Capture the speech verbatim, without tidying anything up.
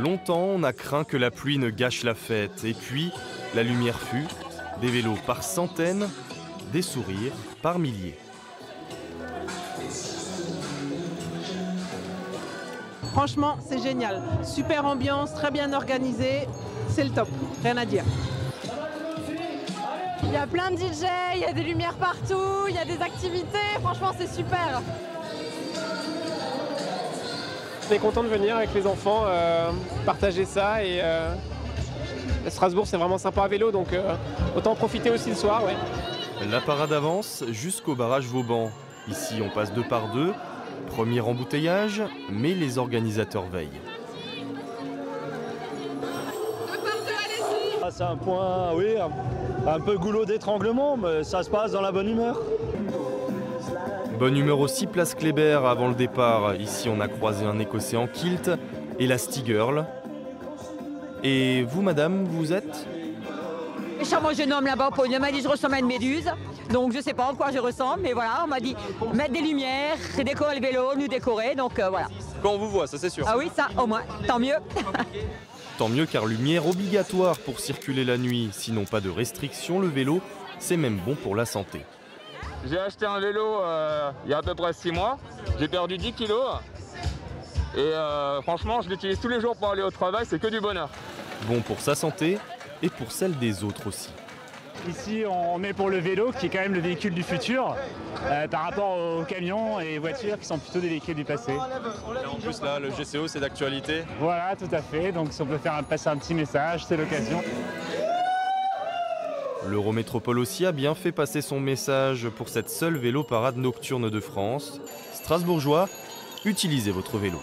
Longtemps, on a craint que la pluie ne gâche la fête. Et puis, la lumière fut, des vélos par centaines, des sourires par milliers. Franchement, c'est génial. Super ambiance, très bien organisée. C'est le top, rien à dire. Il y a plein de D J, il y a des lumières partout, il y a des activités. Franchement, c'est super. On est content de venir avec les enfants, euh, partager ça. Et euh, Strasbourg, c'est vraiment sympa à vélo, donc euh, autant en profiter aussi le soir. Ouais. La parade avance jusqu'au barrage Vauban. Ici, on passe deux par deux. Premier embouteillage, mais les organisateurs veillent. Ah, c'est un point, oui, un, un peu goulot d'étranglement, mais ça se passe dans la bonne humeur. Bonne humeur aussi, place Kléber avant le départ. Ici, on a croisé un Écossais en kilt et la Stigirl. Et vous, madame, vous êtes ? Je suis un jeune homme là-bas, on m'a dit je ressemble à une méduse, donc je sais pas en quoi je ressemble, mais voilà, on m'a dit mettre des lumières, décorer le vélo, nous décorer, donc euh, voilà. Quand on vous voit, ça c'est sûr. Ah oui, ça au moins, tant mieux. Tant mieux car lumière obligatoire pour circuler la nuit, sinon pas de restriction, le vélo, c'est même bon pour la santé. J'ai acheté un vélo euh, il y a à peu près six mois, j'ai perdu dix kilos, et euh, franchement je l'utilise tous les jours pour aller au travail, c'est que du bonheur. Bon pour sa santé, et pour celle des autres aussi. Ici, on est pour le vélo, qui est quand même le véhicule du futur, euh, par rapport aux camions et voitures qui sont plutôt des véhicules du passé. Et en plus, là, le G C O, c'est d'actualité. Voilà, tout à fait. Donc, si on peut faire un, passer un petit message, c'est l'occasion. L'Eurométropole aussi a bien fait passer son message pour cette seule vélo parade nocturne de France. Strasbourgeois, utilisez votre vélo.